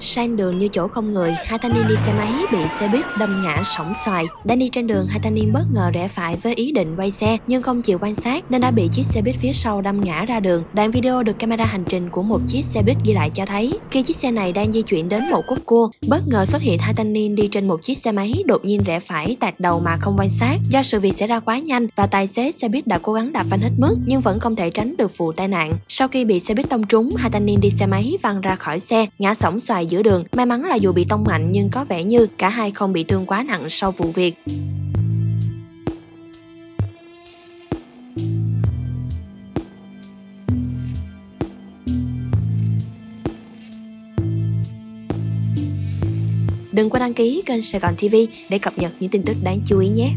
Sang đường như chỗ không người, hai thanh niên đi xe máy bị xe buýt đâm ngã sổng xoài. Đang đi trên đường, hai thanh niên bất ngờ rẽ phải với ý định quay xe nhưng không chịu quan sát nên đã bị chiếc xe buýt phía sau đâm ngã ra đường. Đoạn video được camera hành trình của một chiếc xe buýt ghi lại cho thấy khi chiếc xe này đang di chuyển đến một khúc cua, bất ngờ xuất hiện hai thanh niên đi trên một chiếc xe máy đột nhiên rẽ phải tạt đầu mà không quan sát. Do sự việc xảy ra quá nhanh và tài xế xe buýt đã cố gắng đạp phanh hết mức nhưng vẫn không thể tránh được vụ tai nạn. Sau khi bị xe buýt tông trúng, hai thanh niên đi xe máy văng ra khỏi xe, ngã sổng xoài giữa đường. May mắn là dù bị tông mạnh nhưng có vẻ như cả hai không bị thương quá nặng sau vụ việc. Đừng quên đăng ký kênh Sài Gòn TV để cập nhật những tin tức đáng chú ý nhé.